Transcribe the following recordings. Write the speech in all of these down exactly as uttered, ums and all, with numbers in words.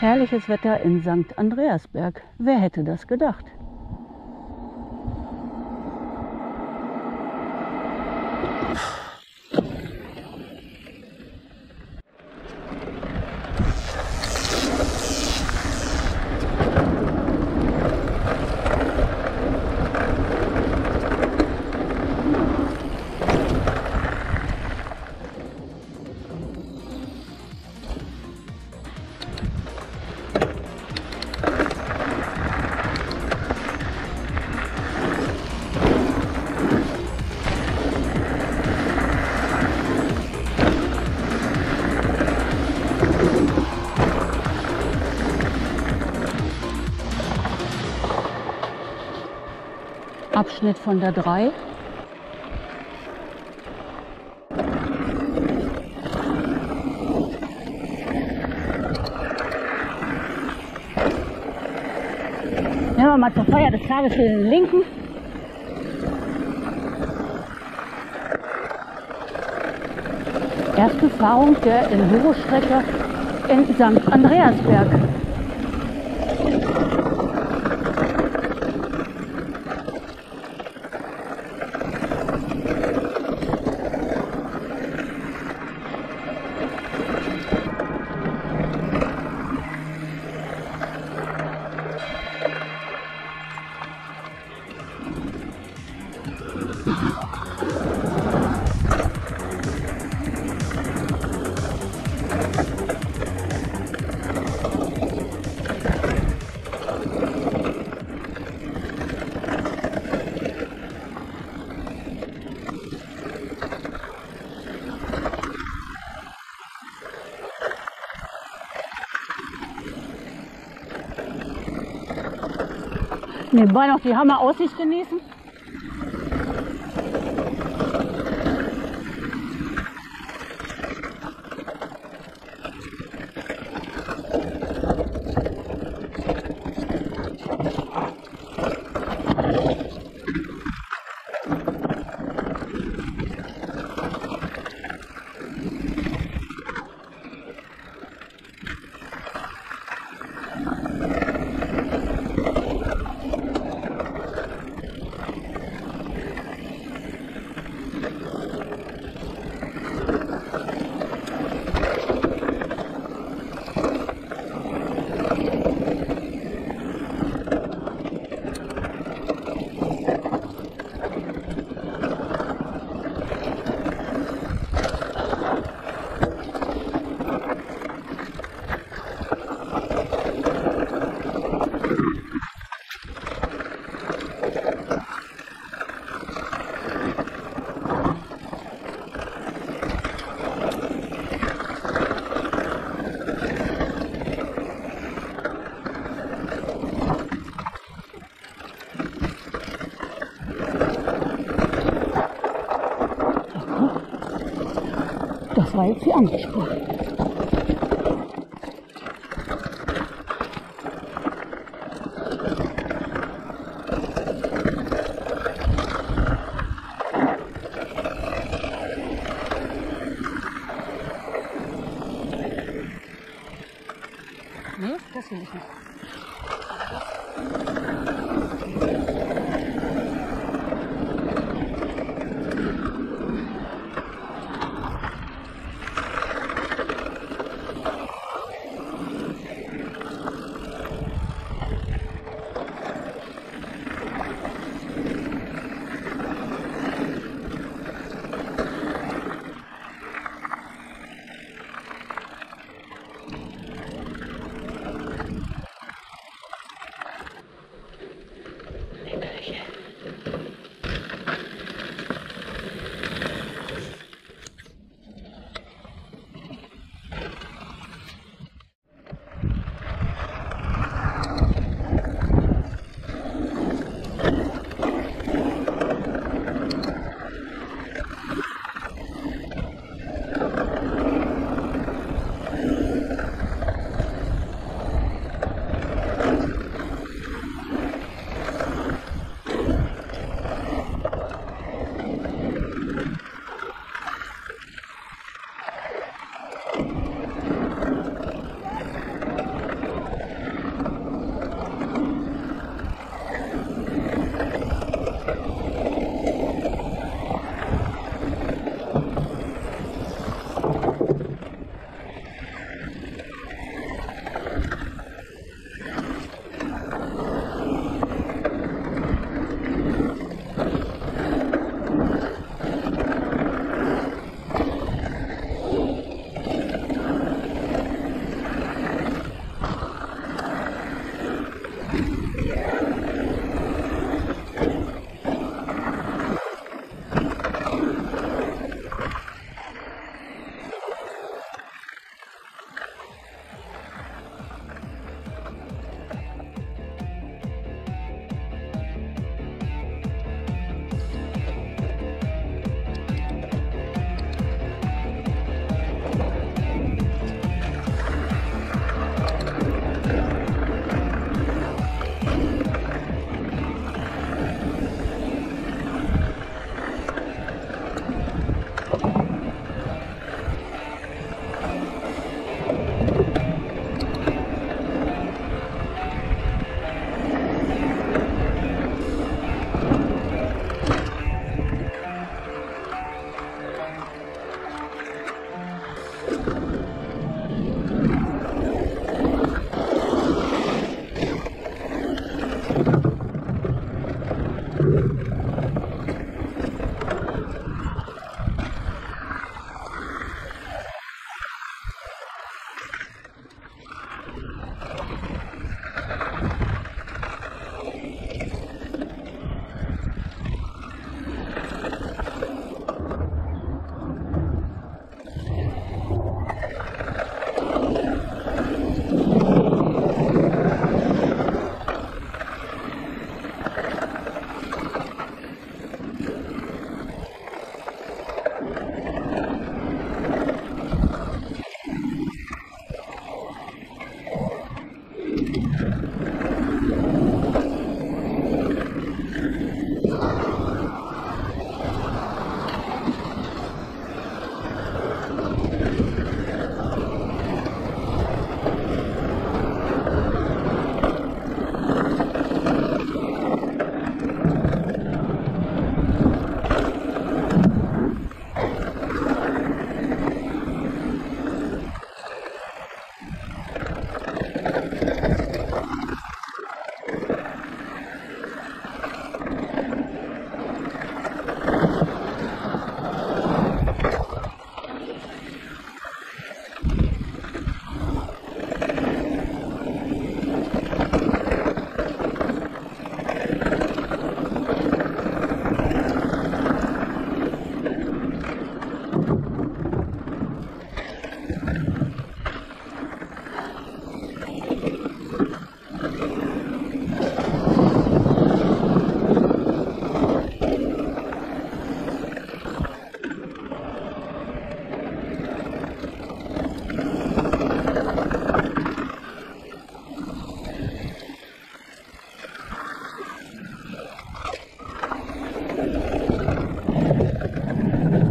Herrliches Wetter in Sankt Andreasberg. Wer hätte das gedacht? Abschnitt von der drei. Nehmen wir mal zur Feier des Tages für den linken. Erste Fahrung der Enduro-Strecke in Sankt Andreasberg. Nebenbei noch die Hammer-Aussicht genießen. Das war jetzt die andere Spur. Nee, das will ich nicht.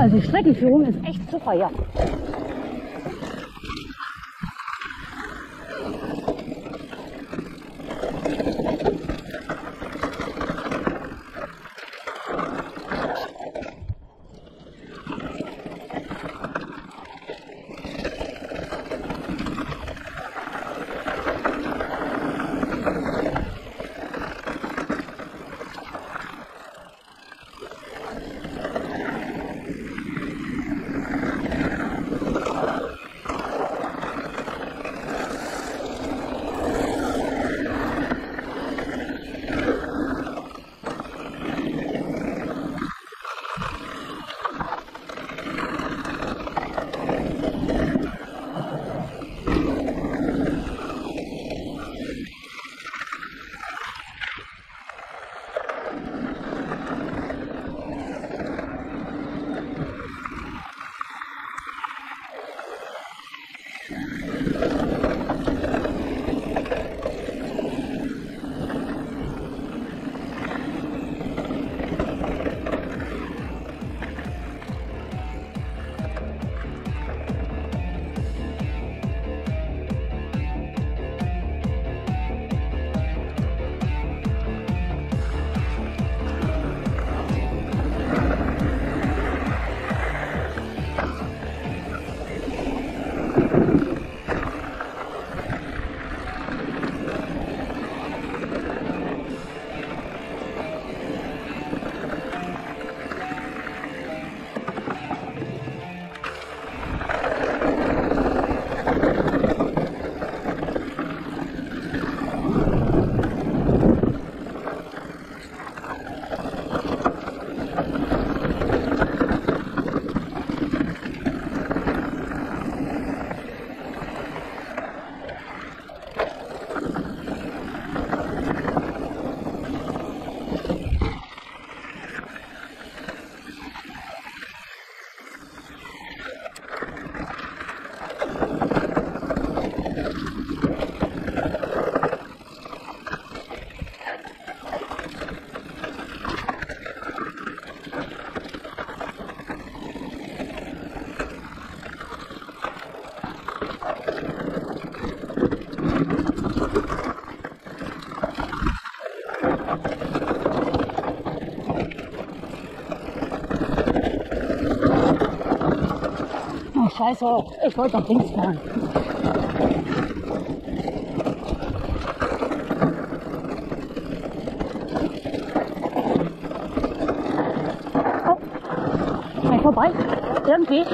Also die Streckenführung ist echt super, ja. Scheiße, ich wollte nach links fahren. Oh, mal vorbei. Irgendwie.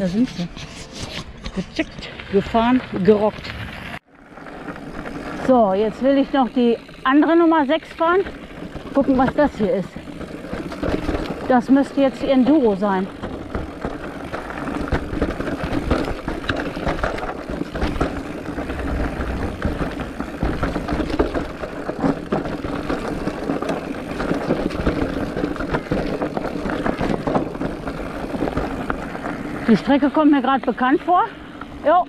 Da sind sie. Gezickt, gefahren, gerockt. So, jetzt will ich noch die andere Nummer sechs fahren. Gucken, was das hier ist. Das müsste jetzt die Enduro sein. Die Strecke kommt mir gerade bekannt vor. Jo.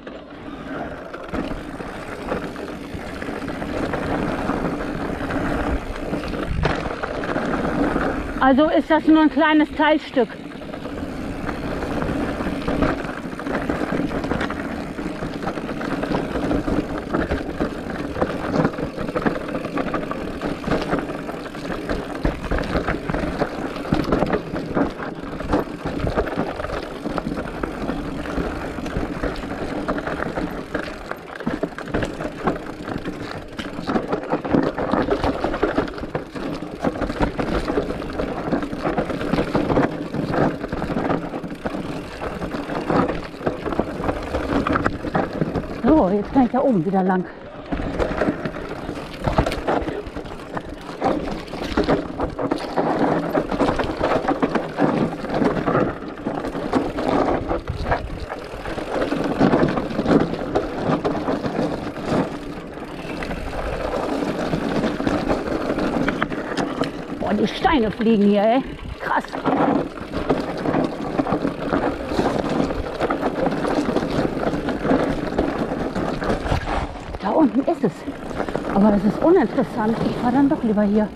Also ist das nur ein kleines Teilstück. So, jetzt kann ich da oben wieder lang. Boah, die Steine fliegen hier, ey. Krass. Unten ist es, aber das ist uninteressant. Ich fahre dann doch lieber hier.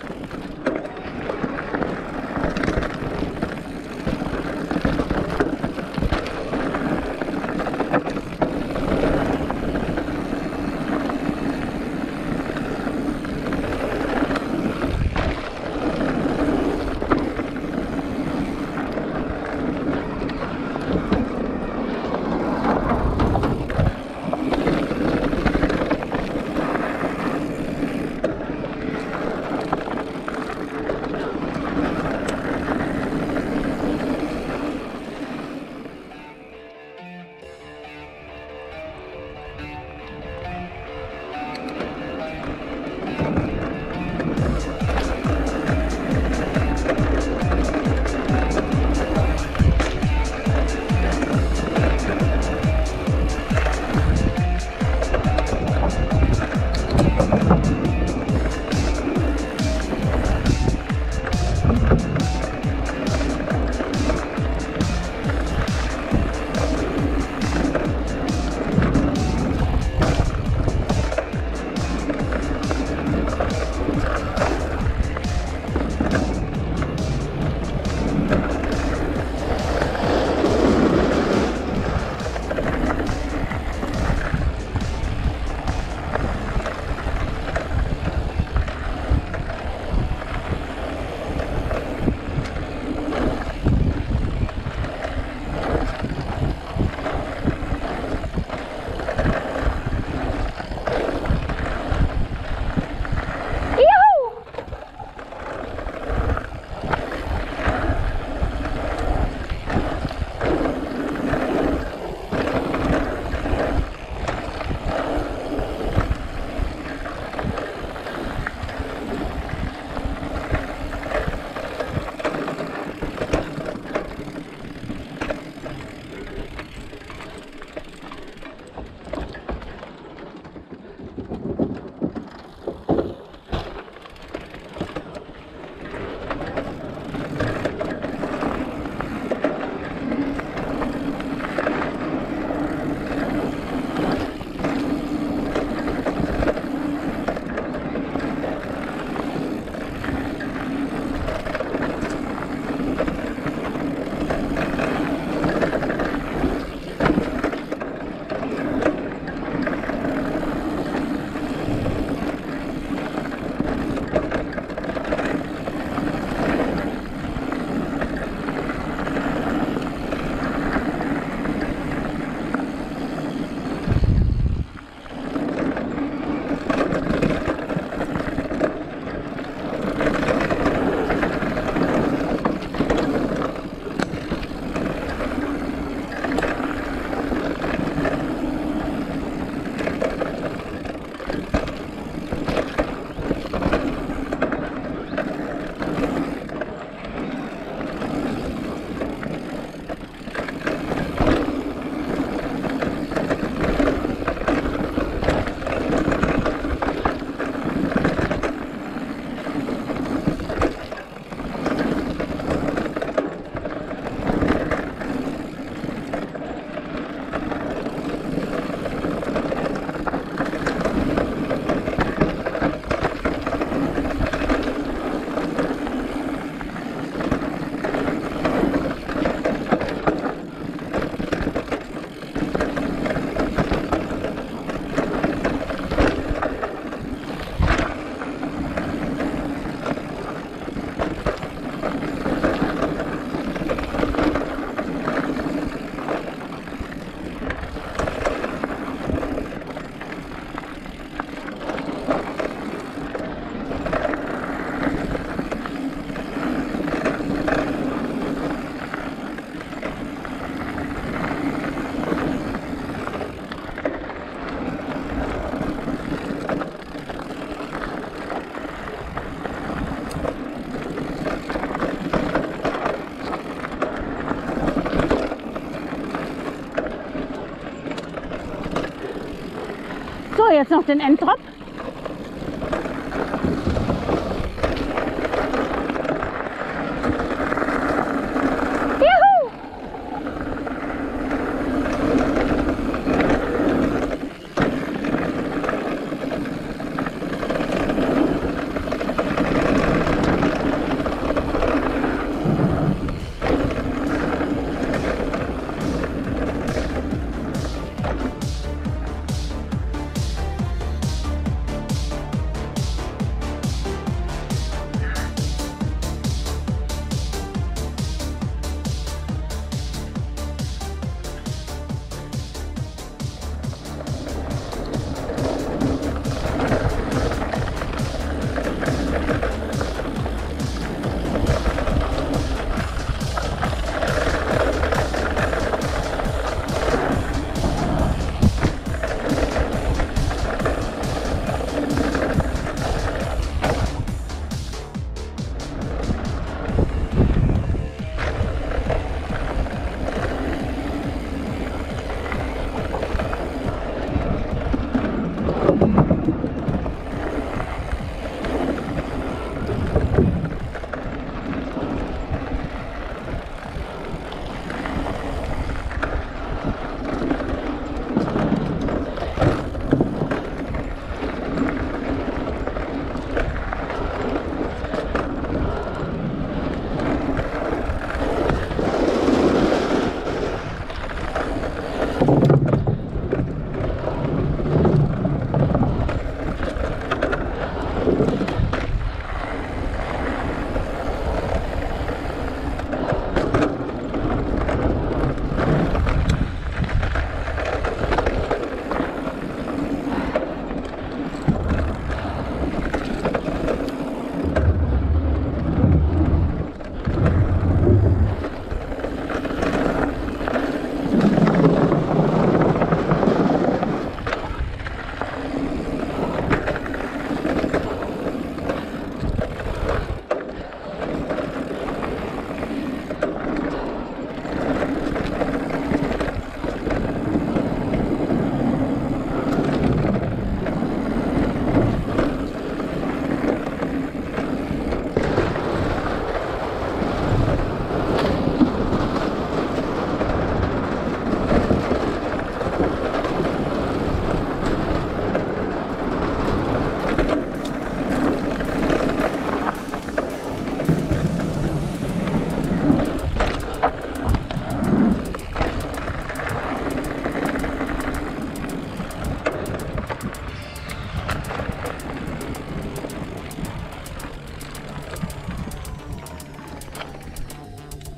jetzt noch den Endtop.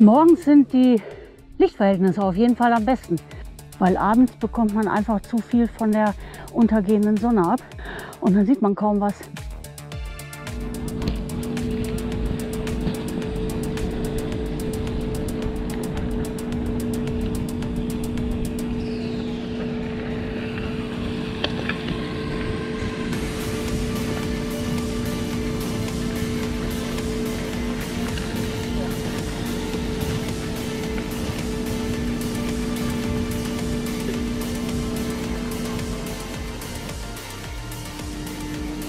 Morgens sind die Lichtverhältnisse auf jeden Fall am besten, weil abends bekommt man einfach zu viel von der untergehenden Sonne ab und dann sieht man kaum was.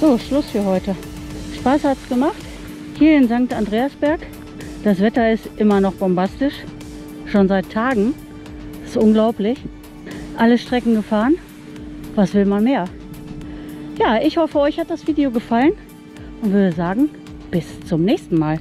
So, Schluss für heute. Spaß hat's gemacht. Hier in Sankt Andreasberg. Das Wetter ist immer noch bombastisch. Schon seit Tagen. Das ist unglaublich. Alle Strecken gefahren. Was will man mehr? Ja, ich hoffe, euch hat das Video gefallen und würde sagen, bis zum nächsten Mal.